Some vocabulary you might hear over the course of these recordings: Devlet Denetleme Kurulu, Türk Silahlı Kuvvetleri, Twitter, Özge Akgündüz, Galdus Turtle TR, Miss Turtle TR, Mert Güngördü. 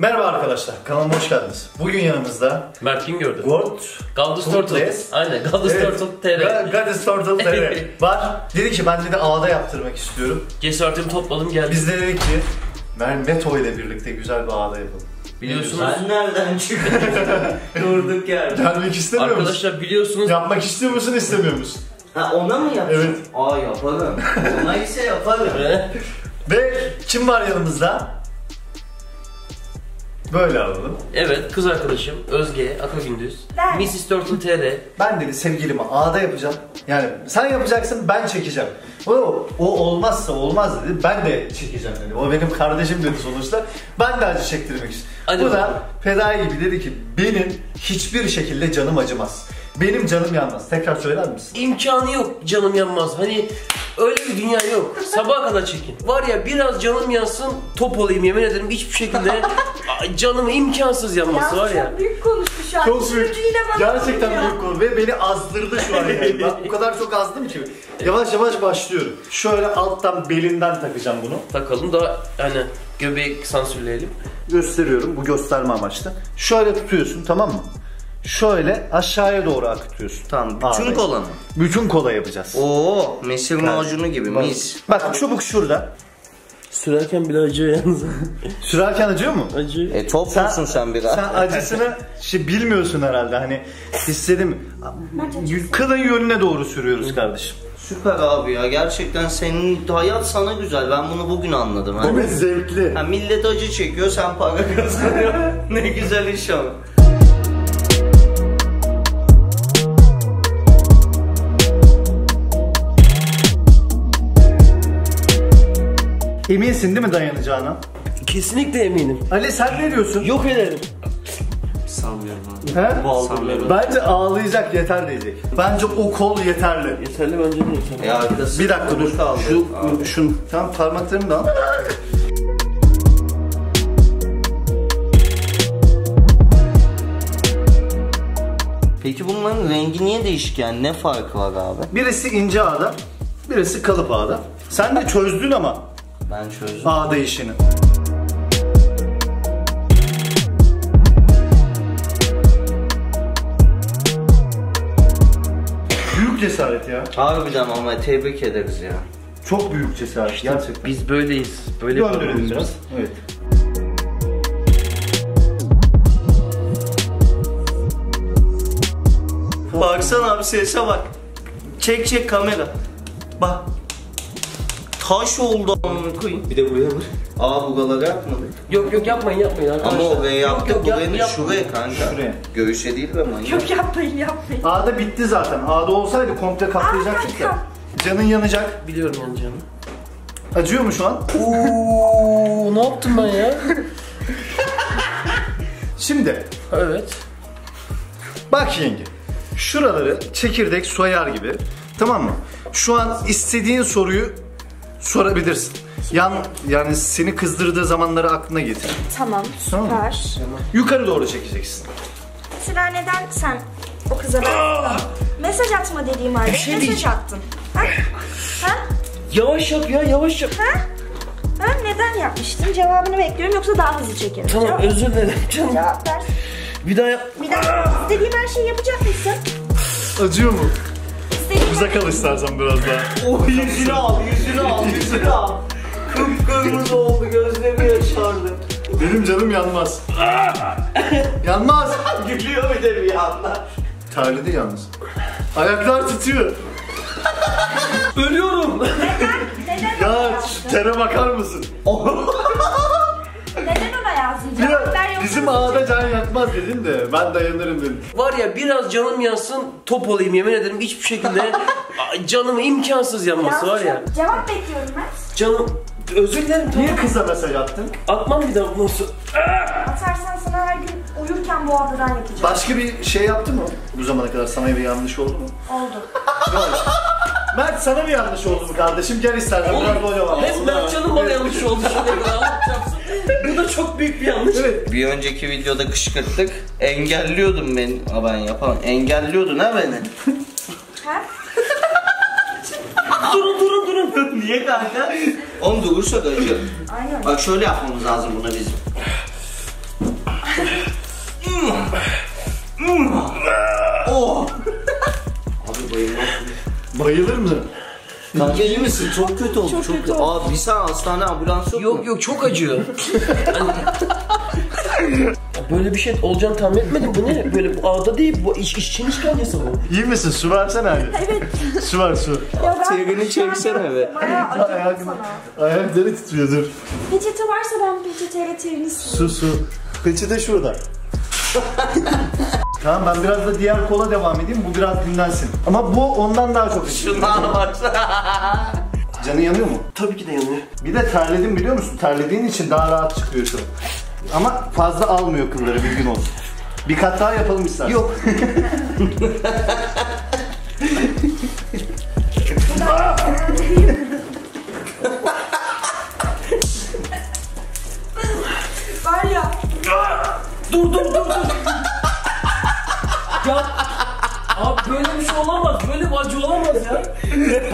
Merhaba arkadaşlar, kanalıma hoş geldiniz. Bugün yanımızda Mert kim gördü? Galdus Turtle. Aynen, Galdus Turtle TR. Galdus Turtle TR var. Dedi ki ben de ağda yaptırmak istiyorum. Cesaretimi topladım geldim. Biz de dedik ki Meto ile birlikte güzel bir ağda yapalım. Biliyorsunuz nereden çıktı? Durduk yani. Gelmek istemiyor musun? Arkadaşlar biliyorsunuz. Yapmak istiyor musun, istemiyor musun? Ha, ona mı yapıyorsun? Evet. Aa yaparım. Ona ise yaparım. Ve kim var yanımızda? Böyle alalım. Evet, kız arkadaşım Özge Akgündüz. Miss Turtle TR. Ben de sevgilime ağda yapacağım. Yani sen yapacaksın, ben çekeceğim. O olmazsa olmaz dedi. Ben de çekeceğim dedi. O benim kardeşim dedi sonuçta. Ben de acı çektirmek istiyorum. Bu da fedai gibi dedi ki benim hiçbir şekilde canım acımaz. Benim canım yanmaz. Tekrar söyler misin? İmkanı yok canım yanmaz. Hani öyle bir dünya yok. Sabaha kadar çekin. Var ya biraz canım yansın top olayım yemin ederim hiçbir şekilde canım imkansız yanması ya, var ya. Çok büyük konuştu şu an. Çok büyük. Gerçekten büyük konu ve beni azdırdı şu an yani. Ben o kadar çok azdım ki. Yavaş yavaş başlıyorum. Şöyle alttan belinden takacağım bunu. Takalım da hani göbeği sansürleyelim. Gösteriyorum bu gösterme amaçlı. Şöyle tutuyorsun tamam mı? Şöyle aşağıya doğru akıtıyorsun. Tamam, bütün kola mı? Bütün kola yapacağız. Oo, mesir macunu gibi mis. Bak çubuk şurada. Sürerken bile acıyor yalnız. Sürerken acıyor mu? Acıyor. Toplusun sen biraz. Sen acısını şey bilmiyorsun herhalde hani hissedim. Kılın yönüne doğru sürüyoruz kardeşim. Süper abi ya gerçekten senin hayat sana güzel ben bunu bugün anladım. Bu hani. Zevkli. Ha, millet acı çekiyor sen para kazanıyor. Ne güzel iş ama. Eminsin değil mi dayanacağına? Kesinlikle eminim. Ali sen ne diyorsun? Yok ederim. Sanmıyorum abi. Sanmıyorum. Bence ağlayacak yeter diyecek. Bence o kol yeterli. Yeterli bence de yeterli. Bir dakika dur. Şunu. Tamam parmaklarımı da al. Peki bunların rengi niye değişik yani? Ne farkı var abi? Birisi ince ağda, birisi kalıp ağda. Sen de çözdün ama. Ben çözdüm. Ağda işini. Büyük cesaret ya. Harbiden ama tebrik ederiz ya. Çok büyük cesaret işte gerçekten. Biz böyleyiz. Böyle döndürelim biraz. Evet. Baksana abi sese bak. Çek çek kamera. Bak. Taş oldu koyun. Bir de buraya vur. Aa bugaları yapmadık. Yok yok yapmayın arkadaşlar. Ama oraya yaptık buraya şuraya kanka. Şuraya. Göğüşe değil be manyak. Yok yapmayın. Ağda bitti zaten. Ağda olsaydı komple kaplayacaktık ya. Canın yanacak. Biliyorum onun canı. Acıyor mu şu an? Ooo ne yaptım ben ya? Şimdi. Evet. Bak yenge. Şuraları çekirdek soyar gibi. Tamam mı? Şu an istediğin soruyu sorabilirsin. Yani seni kızdırdığı zamanları aklına getir. Tamam, süper. Tamam. Yukarı doğru çekeceksin. Sıra neden sen o kıza mesaj atma dediğim halde mesaj attın? Ha? Ha? Yavaş yap ya, yavaş yap. Ha? Ha? Neden yapmıştın? Cevabını bekliyorum yoksa daha hızlı çekerim. Tamam, cevap özür dilerim canım. Cevap ver. Bir daha yap. İstediğim her şeyi yapacak mısın? Acıyor mu? Bize kal istersen biraz daha. Oh yüzünü al. Kıpkırmızı oldu, gözleri yaşardı. Benim canım yanmaz. Yanmaz. Gülüyor bir de bir anda. Terledi yalnız. Ayaklar titriyor. Ölüyorum. Neden? Ya tere bakar mısın? Neden ona yazdın? Bizim ağda can yatmaz dedin de ben dayanırım dedim. Var ya biraz canım yansın top olayım yemin ederim hiçbir şekilde canım imkansız yanması var ya. Cevap bekliyorum ben. Canım özür dilerim. Niye kıza mesaj attın? Atmam bir daha bunu. Atarsan sana her gün uyurken bu ağdadan yatacağım. Başka bir şey yaptı mı? Bu zamana kadar sana bir yanlış oldu mu? Oldu. Mert sana bir yanlış oldu mu kardeşim? Gel istersen biraz böyle var. Hep Mert canım bana yanlış oldu. Bu da çok büyük bir yanlış. Evet. Bir önceki videoda kışkırttık. Engelliyordun beni. Aa ben yapamam. Engelliyordun ha beni. Ha? durun. Niye kanka? Oğlum durursa da acıyor. Aynen. Bak şöyle yapmamız lazım buna bizim. Bayılırım. Kanka iyi misin? Çok kötü oldu. Çok kötü. Aa bir saniye, hastane ambulansı yok. Yok yok, çok acıyor. Böyle bir şey olacağını tahmin etmedim. Bu ne? Böyle bu ağda değil, bu işçinin işkencesi bu. İyi misin? Su versene abi. Evet. Su ver, su. Çevreni çevirsene be. Ayakları titriyor, dur. Peçete varsa ben peçeteyle çeviriniz. Su su. Peçete şurada. Tamam, ben biraz da diğer kola devam edeyim. Bu biraz dinlensin. Ama bu ondan daha çok. Şundan var. Canın yanıyor mu? Tabii ki de yanıyor. Bir de terledim, biliyor musun? Terlediğin için daha rahat çıkıyor şu an. Ama fazla almıyor kılları, bir gün olsun. Bir kat daha yapalım istersen. Yok. Var ya. Dur. Ya. Abi böyle bir şey olamaz. Böyle bir acı olamaz ya.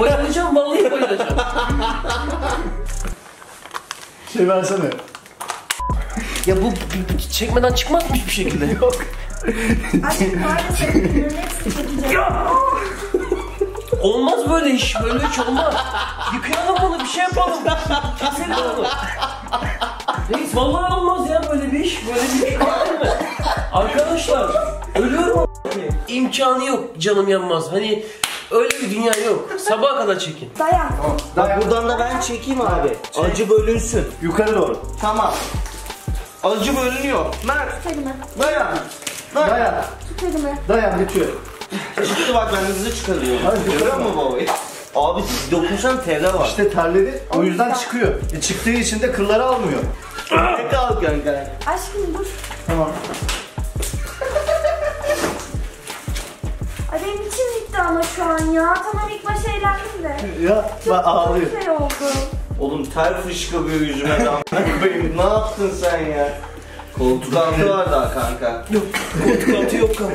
Bayılacağım, vallahi bayılacağım. Şey versene. Ya bu çekmeden çıkmazmış bir şekilde. Yok. Aşkım maalesef ürünü hepsini çekeceğim. Olmaz böyle iş. Böyle hiç olmaz. Yıkayalım bunu, bir şey yapalım. Keselim bunu. Reis vallahi olmaz ya böyle bir iş. Böyle bir iş olmaz mı? Arkadaşlar ölüyorum a**ayım. İmkanı yok, canım yanmaz. Hani öyle bir dünya yok. Sabaha kadar çekin. Dayan. Bak buradan da ben çekeyim abi. Acı bölünsün. Yukarı doğru. Tamam. Acı bölünüyor. Mert. Tut elime. Dayan. Tut elime. Dayan, bitiyor. Çıktı bak, ben hızlı çıkarıyorum. Görüyor musun babayı? Abi dokunsan terler var. İşte terledi. O yüzden çıkıyor. Çıktığı için de kılları almıyor. Ne kalk kanka? Aşkım dur. Tamam. Ay benim içim gitti ama şu an ya. Tamam, ilk başa eğlendim de. Ya ben ağlıyorum. Çok güzel oldu. Oğlum ter fışkırıyor yüzüme de amına koyayım. Ne yaptın sen ya? Koltuk altı var daha kanka. Yok, koltuk altı yok kanka.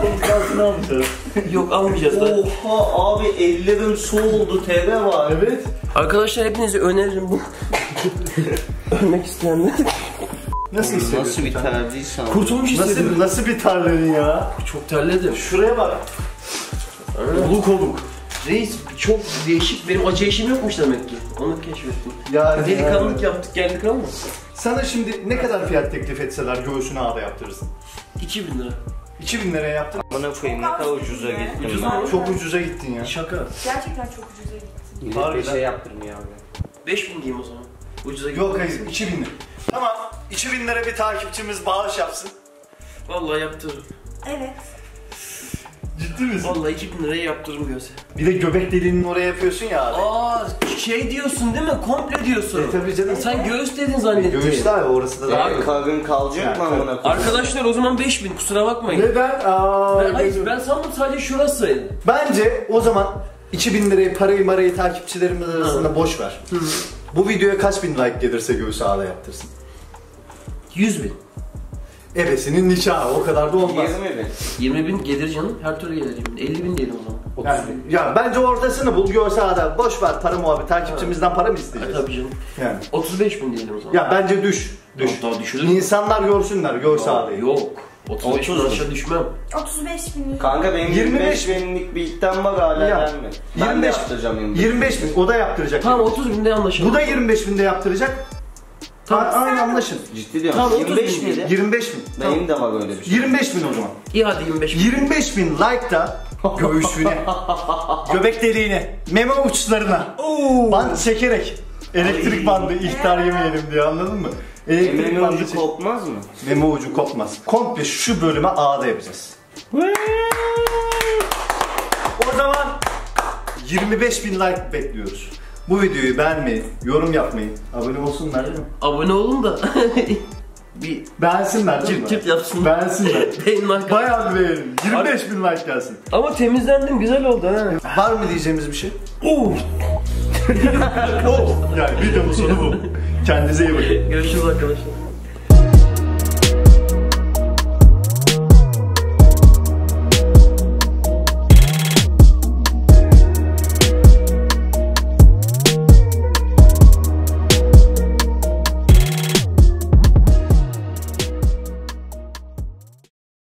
Koltuk altını almayacağız. Yok, almayacağız da. Oha abi, ellerim soğuldu, TV var. Evet. Arkadaşlar hepinize öneririm bu. Ölmek isteyenler. Nasıl hissediyorsun? Nasıl bir terdiysen. Kurtulmuş hissediyorum. Nasıl bir terledin ya? Çok terledim. Şuraya bak. Oluk. Reis çok değişik, benim acı eşim yokmuş demek ki. Onu keşfettim. Ya delikanlılık yaptık, geldik ama. Sana şimdi ne kadar fiyat teklif etseler göğsünü ağda yaptırırsın? 2000 lira. 2000 liraya yaptın. Bana koyayım, ne kadar ucuza gittin. Çok ucuza gittin ya. Şaka. Gerçekten çok ucuza gittin. Harbi şey yaptırmıyor abi. 5000 diyeyim o zaman. Ucuza gittin. Yok hayır, 2000 lira. Tamam, 2000 lira bir takipçimiz bağış yapsın. Vallahi yaptırırım. Evet. Ciddi misin? Vallahi 2000 liraya yaptırmıyor sen. Bir de göbek deliğinin oraya yapıyorsun ya abi. Aa şey diyorsun değil mi? Komple diyorsun. Tabii canım. Sen göğüs dedin zannettin. Göğüs abi, orası da daha kalbim kalacak lan bana. Arkadaşlar o zaman 5000, kusura bakmayın. Neden? Ben sandım sadece şurası. Bence o zaman 2000 lirayı parayı takipçilerimiz arasında boş ver. Bu videoya kaç bin like gelirse göğüs ağda yaptırsın. 100.000. Ebesinin nikahı, o kadar da olmaz. 20.000 gelir canım, her türlü gelir. 50.000 diyelim o zaman. Yani, ya bence ortasını bul, görse adam boş ver para muhabbeti, takipçimizden para mı isteyeceğiz? Tabii canım. Yani 35.000 diyelim o zaman. Ya bence düş. Yok, daha düşürürüm. İnsanlar görsünler, görse abi. Yok. 35.000 aşağı düşmem. 35.000. Kanka benim 25.000'lik bir iddiam var hala gelmedi. Ben de yaptıracağım 25.000. O da yaptıracak. Tamam 30.000'de anlaşalım. Bu da 25.000'de yaptıracak. Aynı anlaşın. Ciddi diyorum. Tamam, 25 bin. Benim de var öyle bir şey. 25.000 o zaman. İyi hadi 25.000. 25.000 like da göğsüne, göbek deliğine, meme uçlarına bant çekerek, elektrik bandı ihtar yemeyelim diye, anladın mı? Elektrik meme ucu kopmaz mı? Meme ucu kopmaz. Komple şu bölüme ağda yapacağız. O zaman 25.000 like bekliyoruz. Bu videoyu beğenmeyi, yorum yapmayı, abone olsunlar değil mi? Abone olun da bir beğensinler, çift yapsınlar. Beğensinler. Beğenmek. Bayağı bir beğenin. 25.000 like gelsin. Ama temizlendim, güzel oldu ha. Var mı diyeceğimiz bir şey? Yani videonun sonu bu. Kendinize iyi bakın. Görüşürüz arkadaşlar.